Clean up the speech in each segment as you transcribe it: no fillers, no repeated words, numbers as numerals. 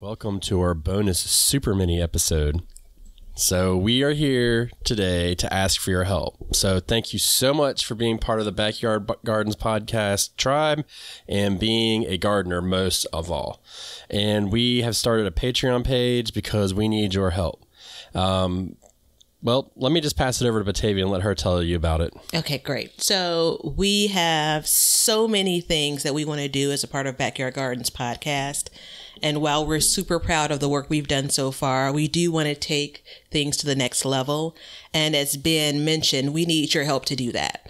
Welcome to our bonus super mini episode. So we are here today to ask for your help. So thank you so much for being part of the Backyard Gardens Podcast tribe and being a gardener most of all. And we have started a Patreon page because we need your help. Well, let me just pass it over to Batavia and let her tell you about it. Okay, great. So we have so many things that we want to do as a part of Backyard Gardens Podcast. And while we're super proud of the work we've done so far, we do want to take things to the next level. And as Ben mentioned, we need your help to do that.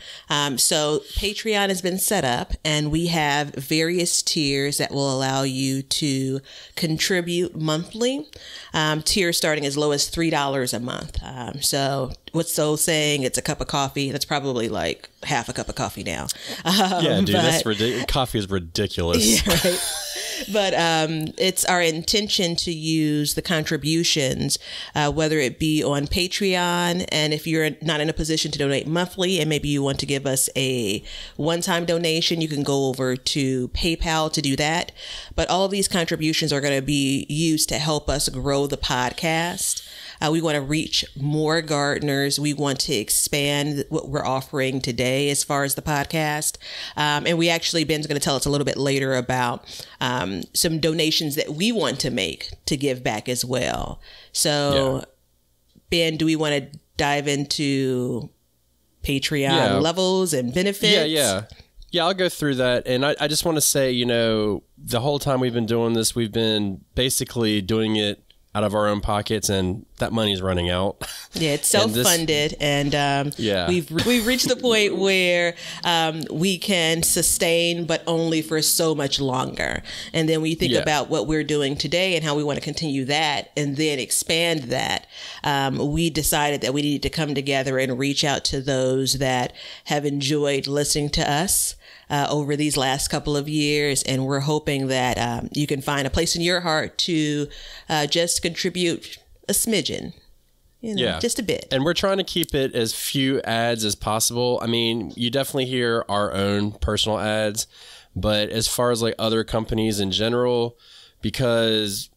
So Patreon has been set up and we have various tiers that will allow you to contribute monthly. Tiers starting as low as $3 a month. So what's the old saying? It's a cup of coffee. That's probably like half a cup of coffee now. Yeah, dude, that's ridiculous. Coffee is ridiculous. Yeah, right? But it's our intention to use the contributions, whether it be on Patreon, and if you're not in a position to donate monthly and maybe you want to give us a one-time donation, you can go over to PayPal to do that. But all of these contributions are going to be used to help us grow the podcast. We want to reach more gardeners. We want to expand what we're offering today as far as the podcast. And we actually, Ben's going to tell us a little bit later about some donations that we want to make to give back as well. So yeah. Ben, do we want to dive into Patreon levels and benefits? Yeah, I'll go through that. And I just want to say, you know, the whole time we've been doing this, we've been basically doing it out of our own pockets, and that money's running out. Yeah, it's self-funded, and we've reached the point where we can sustain, but only for so much longer. And then we think about what we're doing today and how we want to continue that, and then expand that. We decided that we needed to come together and reach out to those that have enjoyed listening to us over these last couple of years. And we're hoping that you can find a place in your heart to just contribute a smidgen, you know, just a bit. And we're trying to keep it as few ads as possible. I mean, you definitely hear our own personal ads, but as far as like other companies in general, because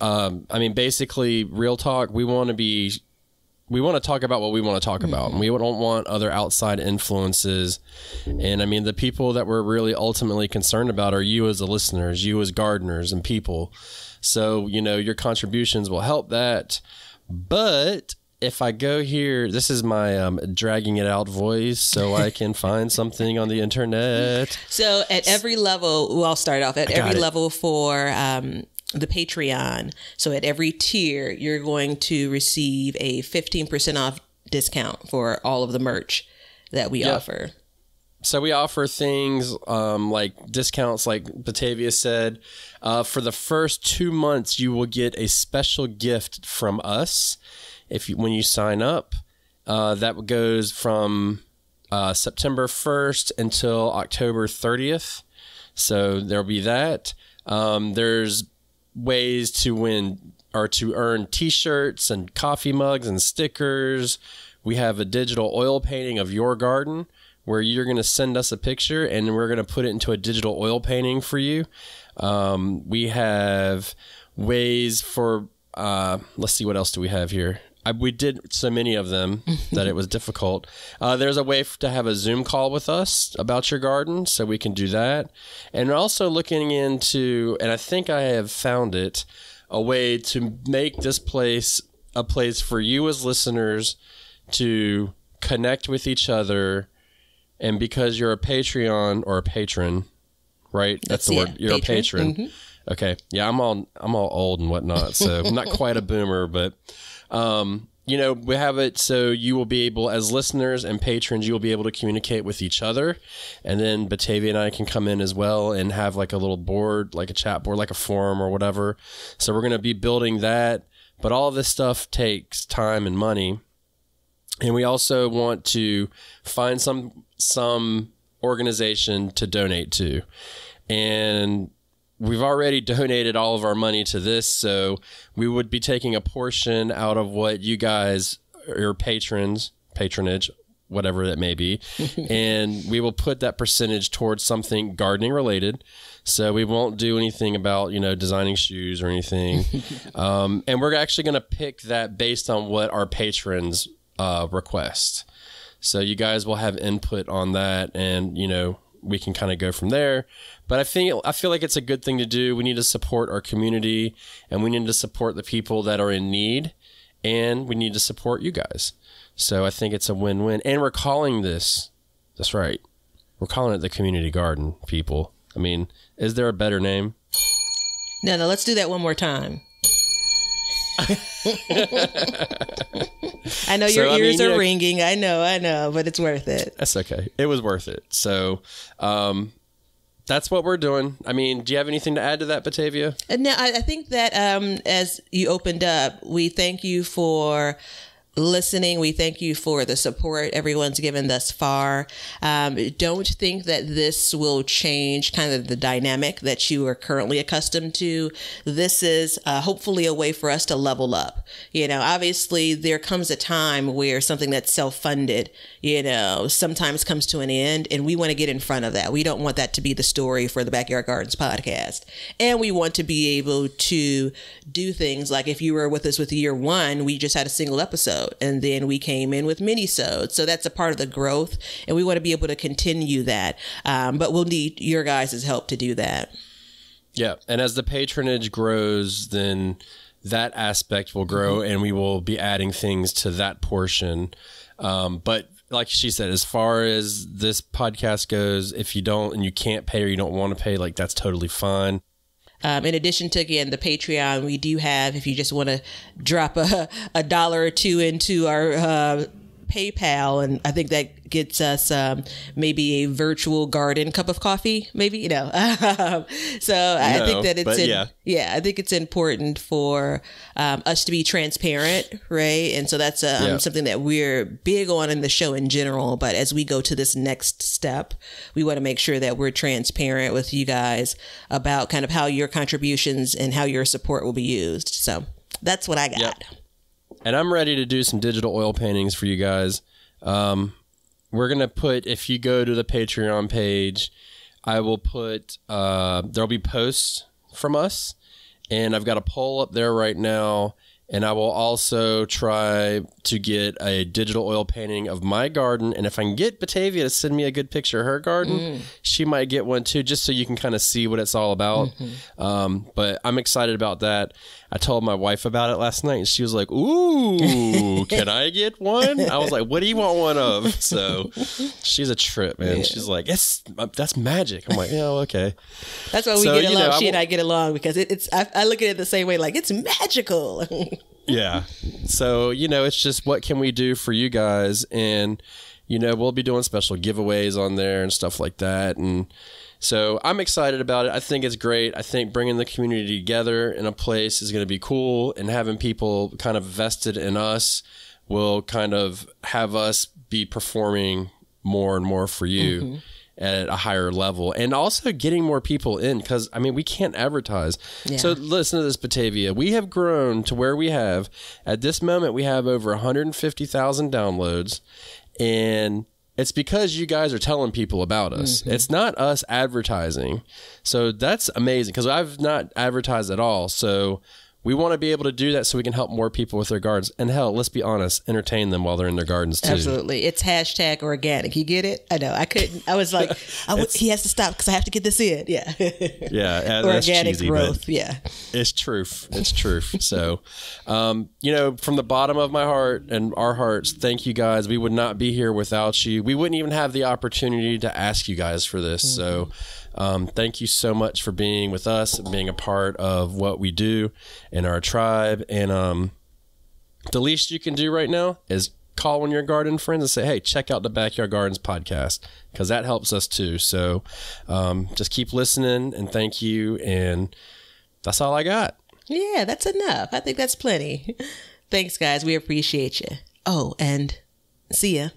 I mean, basically real talk, we want to talk about what we want to talk about, and we don't want other outside influences. And I mean, the people that we're really ultimately concerned about are you as the listeners, you as gardeners and people. So, you know, your contributions will help that. But if I go here, this is my dragging it out voice so I can find something on the internet. So at every level, well, I'll start off at every level for, the Patreon. So at every tier, you're going to receive a 15% off discount for all of the merch that we offer. So we offer things like discounts, like Batavia said. For the first 2 months, you will get a special gift from us when you sign up. That goes from September 1st until October 30th. So there'll be that. There's ways to win or to earn t-shirts and coffee mugs and stickers. We have a digital oil painting of your garden where you're going to send us a picture and we're going to put it into a digital oil painting for you. We have ways for let's see, what else do we have here? We did so many of them that it was difficult. There's a way to have a Zoom call with us about your garden, so we can do that. And also looking into, and I think I have found it, a way to make this place a place for you as listeners to connect with each other. And because you're a Patreon or a patron, right? That's the word. You're patron. A patron. Mm-hmm. Okay. Yeah, I'm all old and whatnot, so I'm not quite a boomer, but you know, we have it so you will be able, as listeners and patrons, you will be able to communicate with each other. And then Batavia and I can come in as well and have like a little board, like a chat board, like a forum or whatever. So we're going to be building that. But all this stuff takes time and money. And we also want to find some organization to donate to. And we've already donated all of our money to this, so we would be taking a portion out of what you guys, your patronage, whatever that may be. And we will put that percentage towards something gardening related. So we won't do anything about, you know, designing shoes or anything. And we're actually going to pick that based on what our patrons request. So you guys will have input on that, and, you know, we can kind of go from there. But I feel like it's a good thing to do. We need to support our community, and we need to support the people that are in need, and we need to support you guys. So I think it's a win-win. And we're calling this, that's right, we're calling it the Community Garden, people. I mean, is there a better name? No, let's do that one more time. I know your ears are ringing. I know, but it's worth it. That's okay. It was worth it. So, that's what we're doing. I mean, do you have anything to add to that, Batavia? No, I think that as you opened up, we thank you for listening. We thank you for the support everyone's given thus far. Don't think that this will change kind of the dynamic that you are currently accustomed to. This is hopefully a way for us to level up. You know, obviously there comes a time where something that's self-funded, you know, sometimes comes to an end, and we want to get in front of that. We don't want that to be the story for the Backyard Gardens podcast. And we want to be able to do things like, if you were with us with year one, we just had a single episode. And then we came in with mini-sodes. So that's a part of the growth, and we want to be able to continue that. But we'll need your guys' help to do that. Yeah. And as the patronage grows, then that aspect will grow, and we will be adding things to that portion. But like she said, as far as this podcast goes, if you don't and you can't pay or you don't want to pay, like, that's totally fine. In addition to, again, the Patreon, we do have, if you just want to drop a dollar or two into our PayPal, and I think that gets us maybe a virtual garden cup of coffee, maybe, you know. I think that it's, I think it's important for us to be transparent, right? And so that's something that we're big on in the show in general. But as we go to this next step, we want to make sure that we're transparent with you guys about kind of how your contributions and how your support will be used. So that's what I got. Yep. And I'm ready to do some digital oil paintings for you guys. We're going to put, if you go to the Patreon page, I will put, there'll be posts from us. And I've got a poll up there right now. And I will also try to get a digital oil painting of my garden. And if I can get Batavia to send me a good picture of her garden, she might get one too, just so you can kind of see what it's all about. But I'm excited about that. I told my wife about it last night, and she was like, ooh, can I get one? I was like, what do you want one of? So she's a trip, man. Yeah. She's like, yes, that's magic. I'm like, oh, okay. That's why we get along. She and I get along, because I look at it the same way, like, it's magical. Yeah. So, you know, it's just, what can we do for you guys? And, you know, we'll be doing special giveaways on there and stuff like that. And so I'm excited about it. I think it's great. I think bringing the community together in a place is going to be cool, and having people kind of vested in us will kind of have us be performing more and more for you at a higher level, and also getting more people in, because, I mean, we can't advertise. Yeah. So listen to this, Batavia. We have grown to where we have, at this moment, we have over 150,000 downloads, and it's because you guys are telling people about us. It's not us advertising. So that's amazing, because I've not advertised at all. So we want to be able to do that so we can help more people with their gardens. And hell, let's be honest, entertain them while they're in their gardens too. Absolutely. It's hashtag organic. You get it? I know. I couldn't. I was like, he has to stop because I have to get this in. Yeah. Yeah. Organic, that's cheesy, growth. Yeah. It's truth. It's truth. So, you know, from the bottom of my heart and our hearts, thank you guys. We would not be here without you. We wouldn't even have the opportunity to ask you guys for this. So, thank you so much for being with us, and being a part of what we do in our tribe. And the least you can do right now is call on your garden friends and say, hey, check out the Backyard Gardens podcast, because that helps us too. So just keep listening, and thank you. And that's all I got. Yeah, that's enough. I think that's plenty. Thanks, guys. We appreciate you. Oh, and see ya.